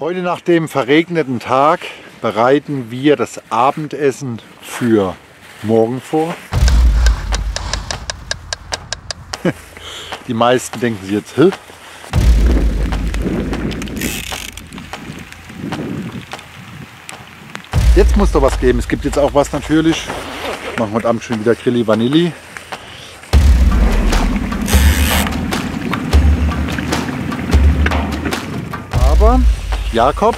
Heute nach dem verregneten Tag bereiten wir das Abendessen für morgen vor. Die meisten denken sich jetzt, hä? Jetzt muss doch was geben. Es gibt jetzt auch was natürlich. Machen wir heute Abend schon wieder Grilli Vanilli. Aber Jakob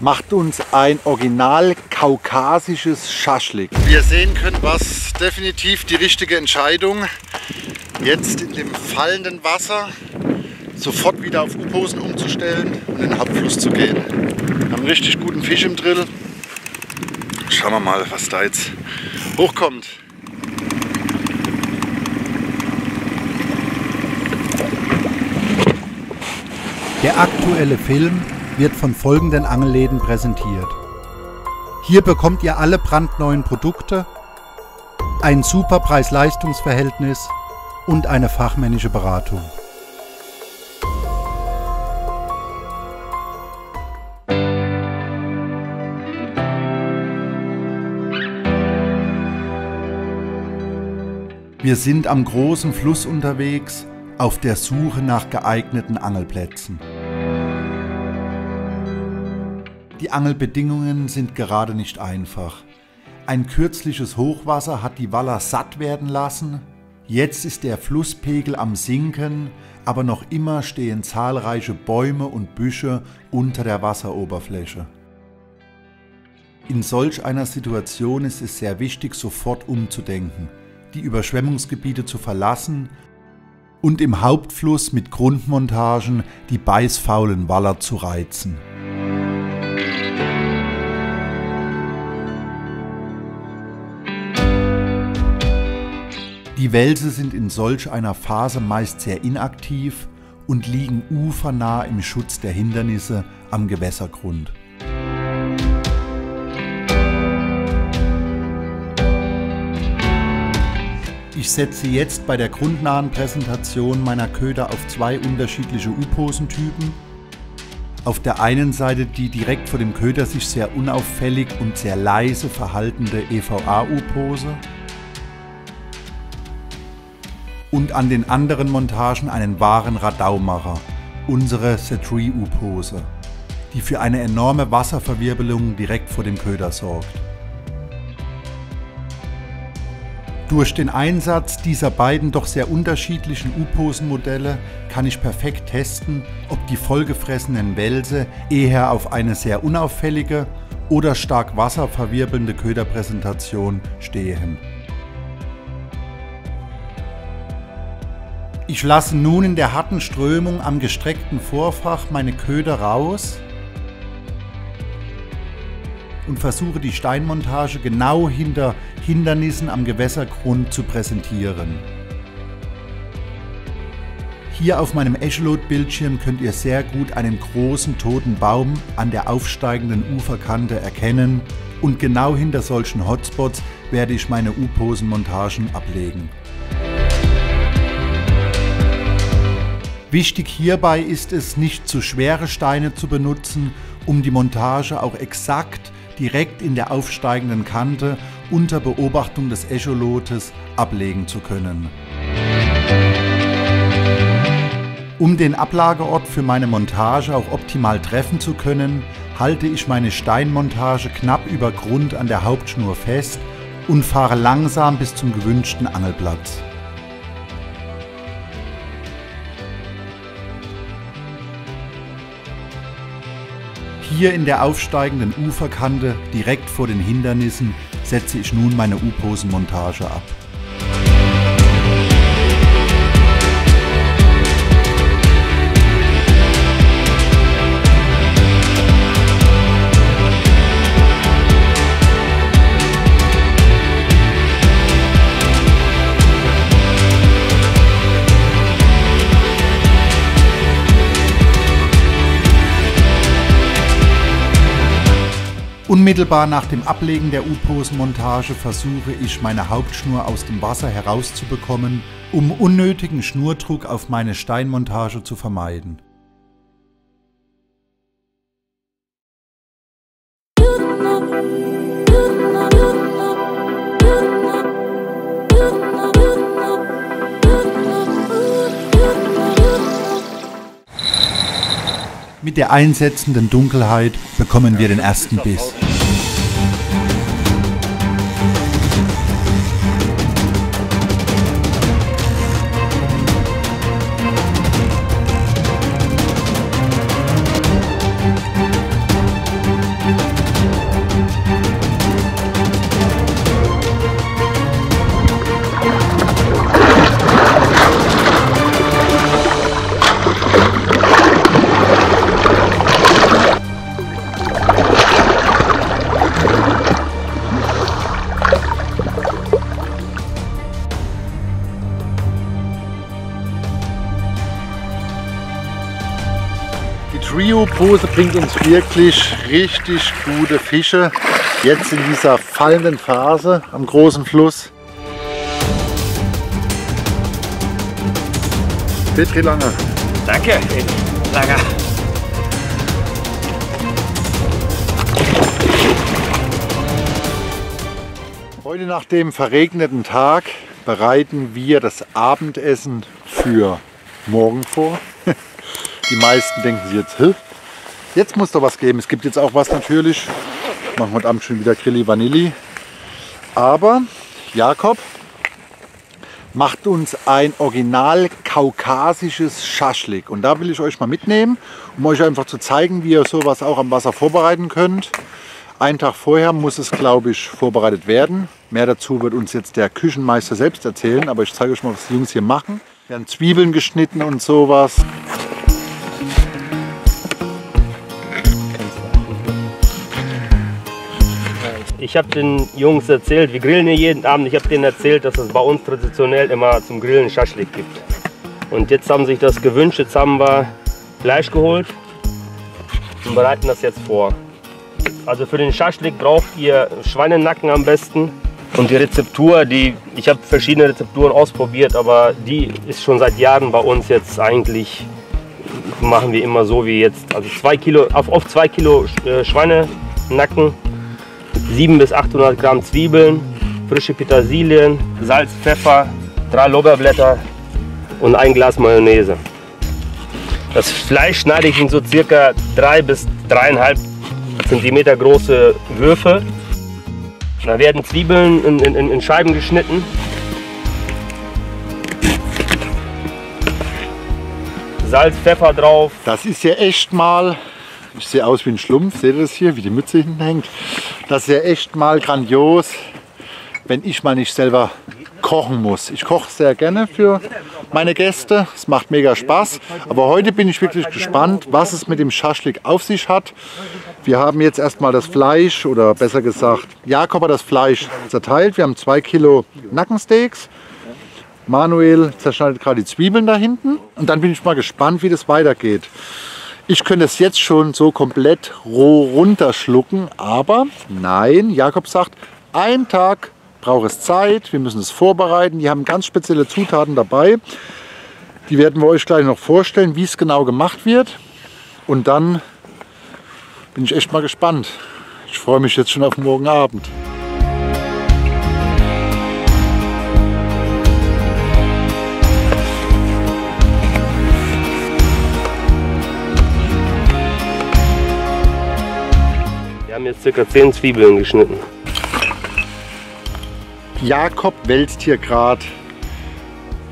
macht uns ein original kaukasisches Schaschlik. Wie ihr sehen könnt, war es definitiv die richtige Entscheidung, jetzt in dem fallenden Wasser sofort wieder auf U-Posen umzustellen und in den Hauptfluss zu gehen. Wir haben einen richtig guten Fisch im Drill. Schauen wir mal, was da jetzt hochkommt. Der aktuelle Film wird von folgenden Angelläden präsentiert. Hier bekommt ihr alle brandneuen Produkte, ein super Preis-Leistungs-Verhältnis und eine fachmännische Beratung. Wir sind am großen Fluss unterwegs, auf der Suche nach geeigneten Angelplätzen. Die Angelbedingungen sind gerade nicht einfach. Ein kürzliches Hochwasser hat die Waller satt werden lassen. Jetzt ist der Flusspegel am Sinken, aber noch immer stehen zahlreiche Bäume und Büsche unter der Wasseroberfläche. In solch einer Situation ist es sehr wichtig, sofort umzudenken, die Überschwemmungsgebiete zu verlassen und im Hauptfluss mit Grundmontagen die beißfaulen Waller zu reizen. Die Welse sind in solch einer Phase meist sehr inaktiv und liegen ufernah im Schutz der Hindernisse am Gewässergrund. Ich setze jetzt bei der grundnahen Präsentation meiner Köder auf zwei unterschiedliche U-Posentypen. Auf der einen Seite die direkt vor dem Köder sich sehr unauffällig und sehr leise verhaltende EVA-U-Pose und an den anderen Montagen einen wahren Radaumacher, unsere Cetri-U-Pose, die für eine enorme Wasserverwirbelung direkt vor dem Köder sorgt. Durch den Einsatz dieser beiden doch sehr unterschiedlichen U-Posen-Modelle kann ich perfekt testen, ob die vollgefressenen Welse eher auf eine sehr unauffällige oder stark wasserverwirbelnde Köderpräsentation stehen. Ich lasse nun in der harten Strömung am gestreckten Vorfach meine Köder raus und versuche die Steinmontage genau hinter Hindernissen am Gewässergrund zu präsentieren. Hier auf meinem Echelot-Bildschirm könnt ihr sehr gut einen großen toten Baum an der aufsteigenden Uferkante erkennen und genau hinter solchen Hotspots werde ich meine U-Posen-Montagen ablegen. Wichtig hierbei ist es, nicht zu schwere Steine zu benutzen, um die Montage auch exakt direkt in der aufsteigenden Kante unter Beobachtung des Echolotes ablegen zu können. Um den Ablageort für meine Montage auch optimal treffen zu können, halte ich meine Steinmontage knapp über Grund an der Hauptschnur fest und fahre langsam bis zum gewünschten Angelplatz. Hier in der aufsteigenden Uferkante, direkt vor den Hindernissen, setze ich nun meine U-Posen-Montage ab. Unmittelbar nach dem Ablegen der U-Posen-Montage versuche ich, meine Hauptschnur aus dem Wasser herauszubekommen, um unnötigen Schnurdruck auf meine Steinmontage zu vermeiden. Mit der einsetzenden Dunkelheit bekommen wir den ersten Biss. Tree-U-Pose bringt uns wirklich richtig gute Fische, jetzt in dieser fallenden Phase am großen Fluss. Petri Langer. Danke, Petri Langer. Heute nach dem verregneten Tag bereiten wir das Abendessen für morgen vor. Die meisten denken sich jetzt, jetzt muss doch was geben. Es gibt jetzt auch was natürlich. Machen wir heute Abend schon wieder Grilli Vanilli. Aber Jakob macht uns ein original kaukasisches Schaschlik. Und da will ich euch mal mitnehmen, um euch einfach zu zeigen, wie ihr sowas auch am Wasser vorbereiten könnt. Einen Tag vorher muss es, glaube ich, vorbereitet werden. Mehr dazu wird uns jetzt der Küchenmeister selbst erzählen. Aber ich zeige euch mal, was die Jungs hier machen. Wir haben Zwiebeln geschnitten und sowas. Ich habe den Jungs erzählt, wir grillen hier jeden Abend, ich habe denen erzählt, dass es bei uns traditionell immer zum Grillen Schaschlik gibt. Und jetzt haben sie sich das gewünscht, jetzt haben wir Fleisch geholt und bereiten das jetzt vor. Also für den Schaschlik braucht ihr Schweinenacken am besten. Und die Rezeptur, ich habe verschiedene Rezepturen ausprobiert, aber die ist schon seit Jahren bei uns jetzt eigentlich, machen wir immer so wie jetzt. Also 2 Kilo, auf 2 Kilo Schweinenacken. 700 bis 800 Gramm Zwiebeln, frische Petersilien, Salz, Pfeffer, 3 Lorbeerblätter und 1 Glas Mayonnaise. Das Fleisch schneide ich in so circa 3 bis 3,5 cm große Würfel. Da werden Zwiebeln in Scheiben geschnitten. Salz, Pfeffer drauf. Das ist ja echt mal... Ich sehe aus wie ein Schlumpf, seht ihr das hier, wie die Mütze hinten hängt? Das ist ja echt mal grandios, wenn ich mal nicht selber kochen muss. Ich koche sehr gerne für meine Gäste, es macht mega Spaß. Aber heute bin ich wirklich gespannt, was es mit dem Schaschlik auf sich hat. Wir haben jetzt erstmal das Fleisch, oder besser gesagt, Jakob hat das Fleisch zerteilt. Wir haben 2 Kilo Nackensteaks. Manuel zerschneidet gerade die Zwiebeln da hinten. Und dann bin ich mal gespannt, wie das weitergeht. Ich könnte es jetzt schon so komplett roh runterschlucken, aber nein, Jakob sagt, ein Tag braucht es Zeit, wir müssen es vorbereiten. Die haben ganz spezielle Zutaten dabei. Die werden wir euch gleich noch vorstellen, wie es genau gemacht wird. Und dann bin ich echt mal gespannt. Ich freue mich jetzt schon auf morgen Abend. Jetzt circa 10 Zwiebeln geschnitten. Jakob wälzt hier gerade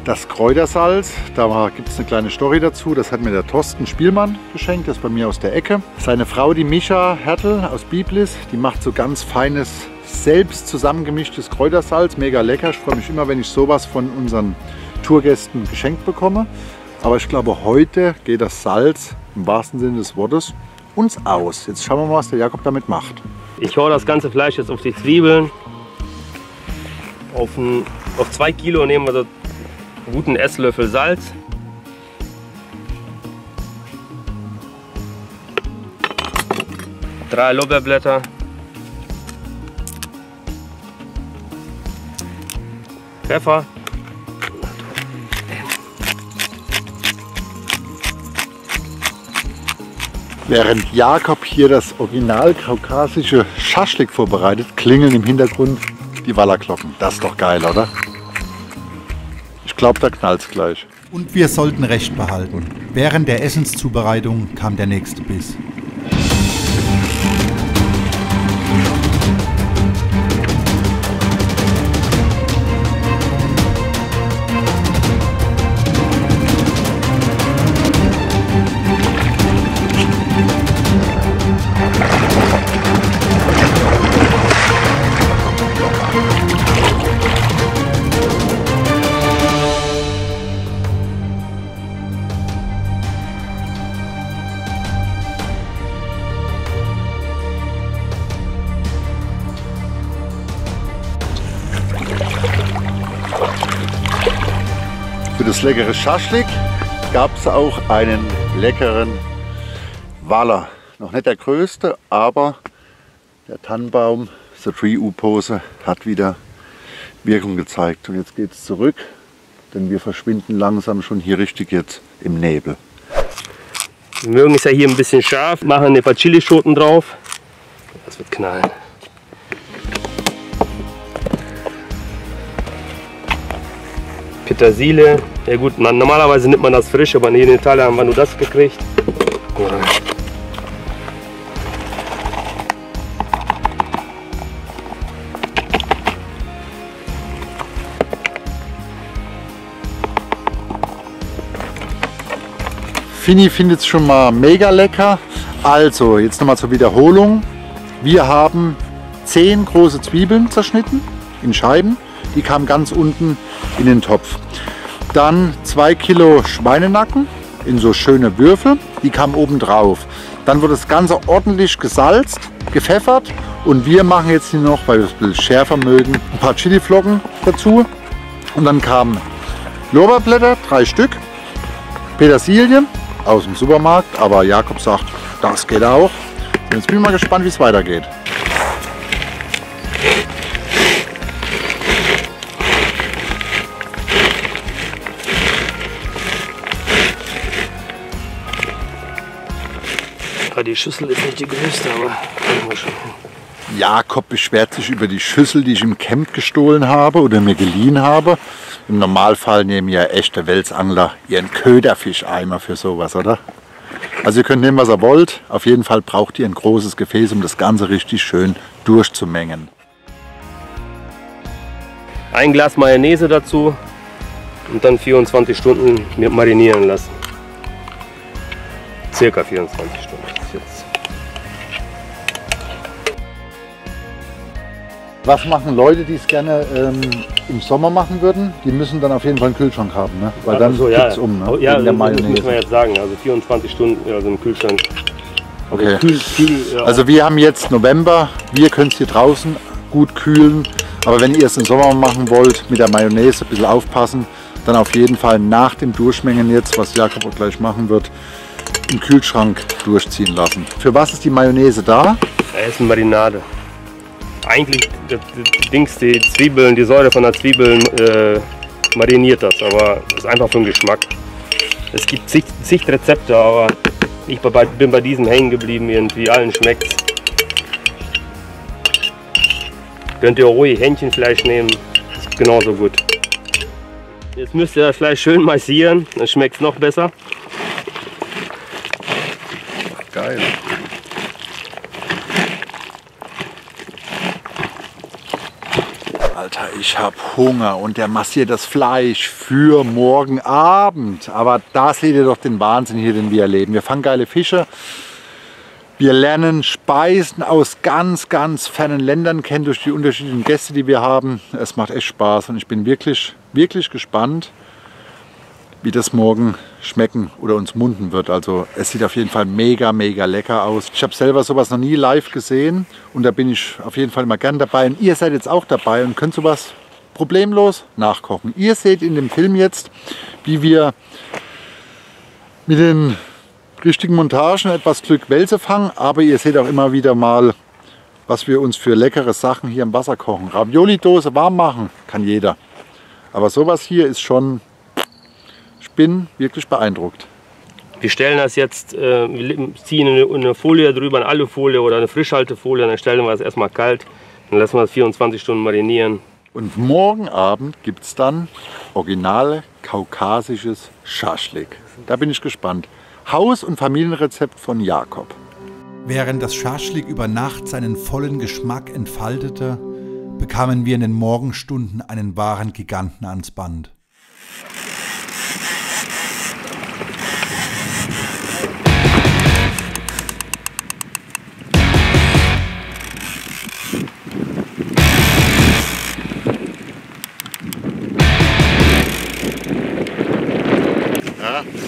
das Kräutersalz. Da gibt es eine kleine Story dazu. Das hat mir der Torsten Spielmann geschenkt. Das ist bei mir aus der Ecke. Seine Frau, die Micha Hertel aus Biblis, die macht so ganz feines, selbst zusammengemischtes Kräutersalz. Mega lecker. Ich freue mich immer, wenn ich sowas von unseren Tourgästen geschenkt bekomme. Aber ich glaube, heute geht das Salz im wahrsten Sinne des Wortes uns aus. Jetzt schauen wir mal, was der Jakob damit macht. Ich hau das ganze Fleisch jetzt auf die Zwiebeln. Auf 2 Kilo nehmen wir so einen guten Esslöffel Salz. Drei Lorbeerblätter. Pfeffer. Während Jakob hier das original kaukasische Schaschlik vorbereitet, klingeln im Hintergrund die Wallerglocken. Das ist doch geil, oder? Ich glaube, da knallt's gleich. Und wir sollten Recht behalten. Während der Essenszubereitung kam der nächste Biss. Das leckere Schaschlik gab es auch einen leckeren Waller. Noch nicht der größte, aber der Tannenbaum, die Tree-U-Pose, hat wieder Wirkung gezeigt. Und jetzt geht es zurück, denn wir verschwinden langsam schon hier richtig jetzt im Nebel. Die Möhrung ist ja hier ein bisschen scharf, machen ein paar Chilischoten drauf. Das wird knallen. Petersilie. Ja gut, normalerweise nimmt man das frisch, aber in Italien haben wir nur das gekriegt. Gut. Fini findet es schon mal mega lecker. Also, jetzt nochmal zur Wiederholung. Wir haben 10 große Zwiebeln zerschnitten in Scheiben. Die kamen ganz unten in den Topf. Dann 2 Kilo Schweinenacken in so schöne Würfel, die kamen oben drauf. Dann wurde das Ganze ordentlich gesalzt, gepfeffert und wir machen jetzt hier noch, weil wir es ein bisschen schärfer mögen, ein paar Chiliflocken dazu. Und dann kamen Lorbeerblätter, 3 Stück, Petersilie aus dem Supermarkt, aber Jakob sagt, das geht auch. Und jetzt bin ich mal gespannt, wie es weitergeht. Die Schüssel ist nicht die größte, aber Jakob beschwert sich über die Schüssel, die ich im Camp gestohlen habe oder mir geliehen habe. Im Normalfall nehmen ja echte Welsangler ihren Köderfischeimer für sowas, oder? Also ihr könnt nehmen, was ihr wollt. Auf jeden Fall braucht ihr ein großes Gefäß, um das Ganze richtig schön durchzumengen. Ein Glas Mayonnaise dazu und dann 24 Stunden marinieren lassen. Circa 24 Stunden. Was machen Leute, die es gerne im Sommer machen würden? Die müssen dann auf jeden Fall einen Kühlschrank haben, ne? Weil dann so, ja, es um, ne? Ja, der das müssen wir jetzt sagen. Also 24 Stunden also im Kühlschrank. Okay. Kühl, ja. Also wir haben jetzt November. Wir können es hier draußen gut kühlen. Aber wenn ihr es im Sommer machen wollt, mit der Mayonnaise ein bisschen aufpassen, dann auf jeden Fall nach dem Durchmengen jetzt, was Jakob auch gleich machen wird, im Kühlschrank durchziehen lassen. Für was ist die Mayonnaise da? Das ist eine Marinade. Eigentlich die Zwiebeln, die Säure von der Zwiebeln mariniert das, aber ist einfach für den Geschmack. Es gibt zig Rezepte, aber ich bin bei diesem hängen geblieben, irgendwie allen schmeckt's. Könnt ihr ruhig Hähnchenfleisch nehmen, ist genauso gut. Jetzt müsst ihr das Fleisch schön massieren, dann schmeckt es noch besser. Geil. Alter, ich habe Hunger und der massiert das Fleisch für morgen Abend. Aber da seht ihr doch den Wahnsinn hier, den wir erleben. Wir fangen geile Fische. Wir lernen Speisen aus ganz, ganz fernen Ländern kennen durch die unterschiedlichen Gäste, die wir haben. Es macht echt Spaß und ich bin wirklich, wirklich gespannt, wie das morgen schmecken oder uns munden wird. Also es sieht auf jeden Fall mega, mega lecker aus. Ich habe selber sowas noch nie live gesehen und da bin ich auf jeden Fall immer gern dabei. Und ihr seid jetzt auch dabei und könnt sowas problemlos nachkochen. Ihr seht in dem Film jetzt, wie wir mit den richtigen Montagen etwas Glück Welse fangen, aber ihr seht auch immer wieder mal, was wir uns für leckere Sachen hier im Wasser kochen. Ravioli-Dose warm machen kann jeder. Aber sowas hier ist schon... Ich bin wirklich beeindruckt. Wir stellen das jetzt, wir ziehen eine Folie drüber, eine Alufolie oder eine Frischhaltefolie, dann stellen wir das erstmal kalt, dann lassen wir das 24 Stunden marinieren. Und morgen Abend gibt es dann originale kaukasisches Schaschlik. Da bin ich gespannt. Haus- und Familienrezept von Jakob. Während das Schaschlik über Nacht seinen vollen Geschmack entfaltete, bekamen wir in den Morgenstunden einen wahren Giganten ans Band.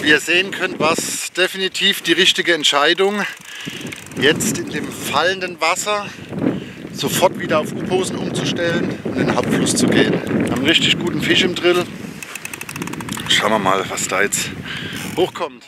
Wie ihr sehen könnt, war es definitiv die richtige Entscheidung, jetzt in dem fallenden Wasser sofort wieder auf U-Posen umzustellen und in den Hauptfluss zu gehen. Wir haben einen richtig guten Fisch im Drill. Schauen wir mal, was da jetzt hochkommt.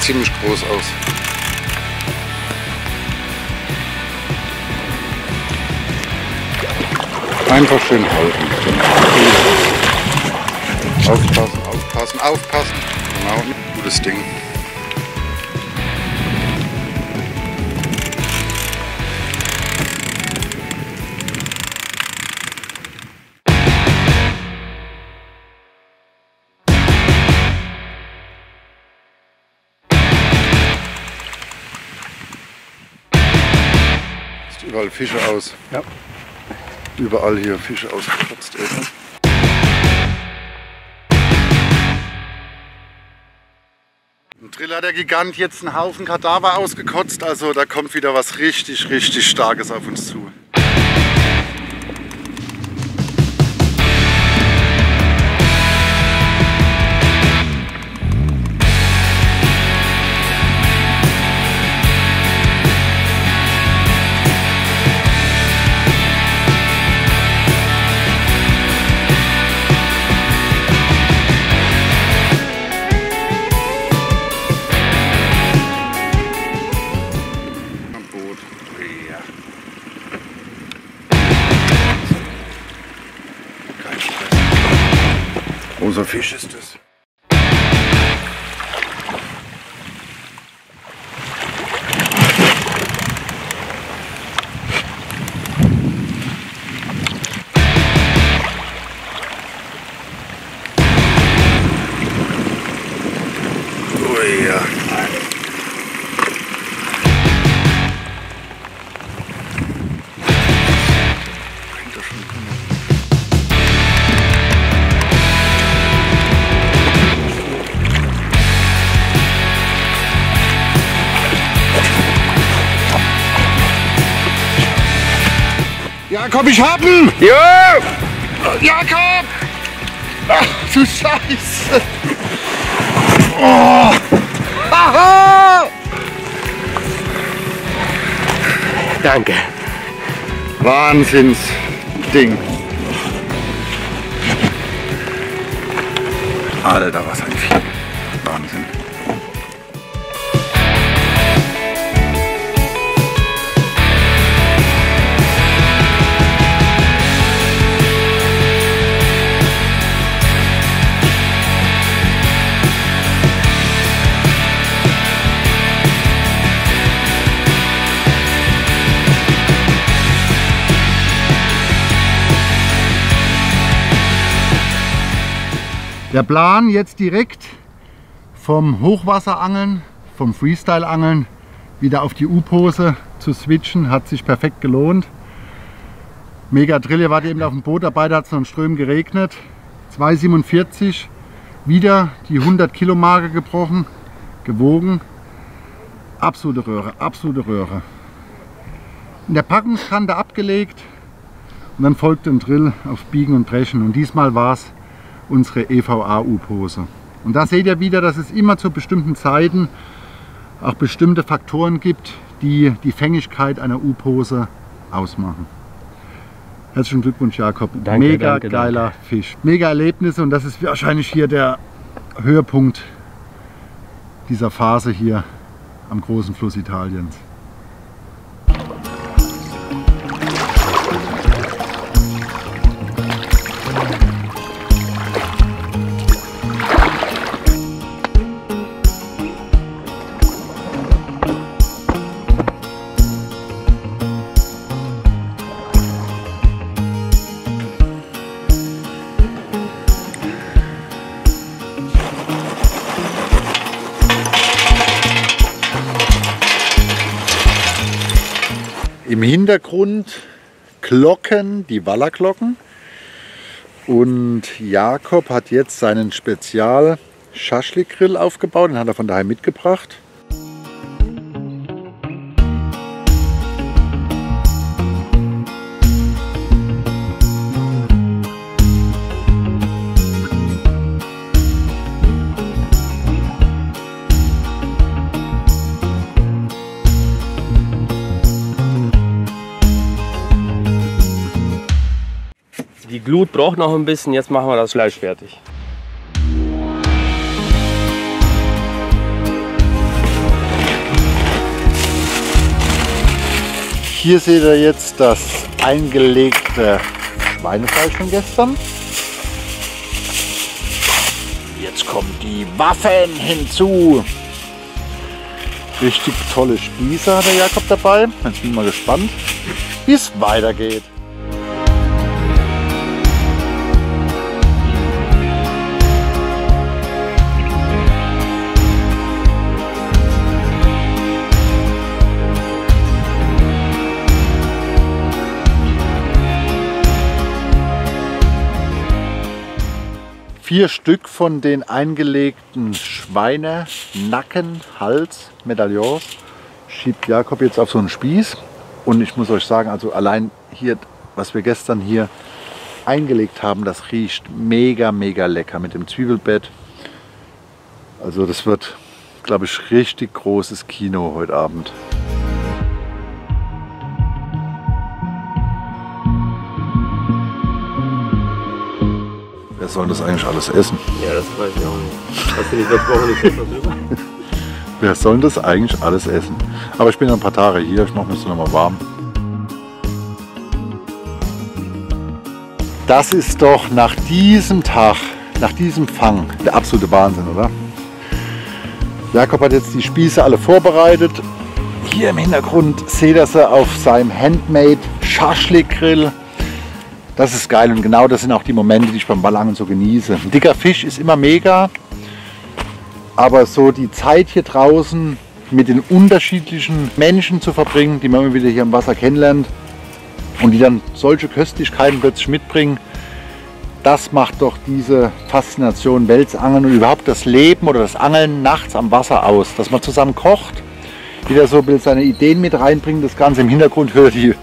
Ziemlich groß aus. Einfach schön halten. Aufpassen, aufpassen, aufpassen. Genau, gutes Ding. Überall Fische aus. Ja. Überall hier Fische ausgekratzt. Im Drill hat der Gigant jetzt einen Haufen Kadaver ausgekotzt, also da kommt wieder was richtig, richtig Starkes auf uns zu. Großer Fisch ist es. Ui, ja. Jakob, ich hab ihn! Ja! Jakob! Ach du Scheiße! Oh. Aha. Danke! Wahnsinnsding! Alter, was ein Vieh! Wahnsinn! Der Plan jetzt direkt vom Hochwasserangeln, vom Freestyle-Angeln wieder auf die U-Pose zu switchen, hat sich perfekt gelohnt. Mega Drill, ihr wart eben auf dem Boot dabei, da hat es noch in Strömen geregnet. 2,47, wieder die 100-Kilo-Marke gebrochen, gewogen. Absolute Röhre, absolute Röhre. In der Packungskante abgelegt und dann folgte ein Drill auf Biegen und Brechen und diesmal war es unsere EVA-U-Pose. Und da seht ihr wieder, dass es immer zu bestimmten Zeiten auch bestimmte Faktoren gibt, die die Fängigkeit einer U-Pose ausmachen. Herzlichen Glückwunsch, Jakob. Danke, mega danke, geiler danke. Fisch. Mega Erlebnisse, und das ist wahrscheinlich hier der Höhepunkt dieser Phase hier am großen Fluss Italiens. Im Hintergrund Glocken, die Wallerglocken, und Jakob hat jetzt seinen Spezial-Schaschlik-Grill aufgebaut, den hat er von daheim mitgebracht. Die Glut braucht noch ein bisschen, jetzt machen wir das Fleisch fertig. Hier seht ihr jetzt das eingelegte Schweinefleisch von gestern. Jetzt kommen die Waffen hinzu. Richtig tolle Spieße hat der Jakob dabei. Jetzt bin ich mal gespannt, wie es weitergeht. Vier Stück von den eingelegten Schweine, Nacken, Hals, Medaillons schiebt Jakob jetzt auf so einen Spieß. Und ich muss euch sagen, also allein hier, was wir gestern hier eingelegt haben, das riecht mega, mega lecker mit dem Zwiebelbett. Also das wird, glaube ich, richtig großes Kino heute Abend. Wer soll das eigentlich alles essen? Ja, das weiß ich auch nicht. Hast du nicht letzte Woche nicht drüber? Wer soll das eigentlich alles essen? Aber ich bin noch ein paar Tage hier, ich mache mich noch mal warm. Das ist doch nach diesem Tag, nach diesem Fang, der absolute Wahnsinn, oder? Jakob hat jetzt die Spieße alle vorbereitet. Hier im Hintergrund seht ihr sie auf seinem Handmade-Schaschlik-Grill. Das ist geil, und genau das sind auch die Momente, die ich beim Wallangeln so genieße. Ein dicker Fisch ist immer mega, aber so die Zeit hier draußen mit den unterschiedlichen Menschen zu verbringen, die man immer wieder hier im Wasser kennenlernt und die dann solche Köstlichkeiten plötzlich mitbringen, das macht doch diese Faszination Welsangeln und überhaupt das Leben oder das Angeln nachts am Wasser aus. Dass man zusammen kocht, jeder so will seine Ideen mit reinbringen, das Ganze im Hintergrund hört die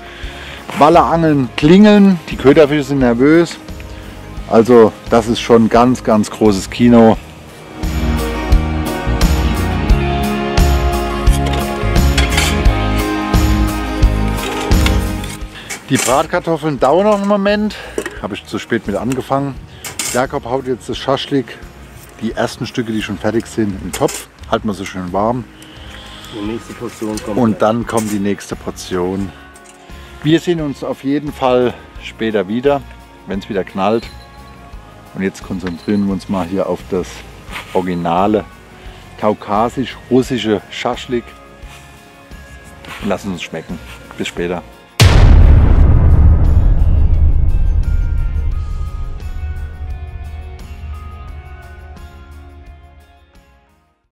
Wallerangeln klingeln, die Köderfische sind nervös, also das ist schon ganz, ganz großes Kino. Die Bratkartoffeln dauern noch einen Moment, habe ich zu spät mit angefangen. Jakob haut jetzt das Schaschlik, die ersten Stücke, die schon fertig sind, in den Topf, halten wir sie schön warm. Die nächste Portion kommt und dann kommt die nächste Portion. Wir sehen uns auf jeden Fall später wieder, wenn es wieder knallt. Und jetzt konzentrieren wir uns mal hier auf das originale kaukasisch-russische Schaschlik. Lassen uns schmecken. Bis später.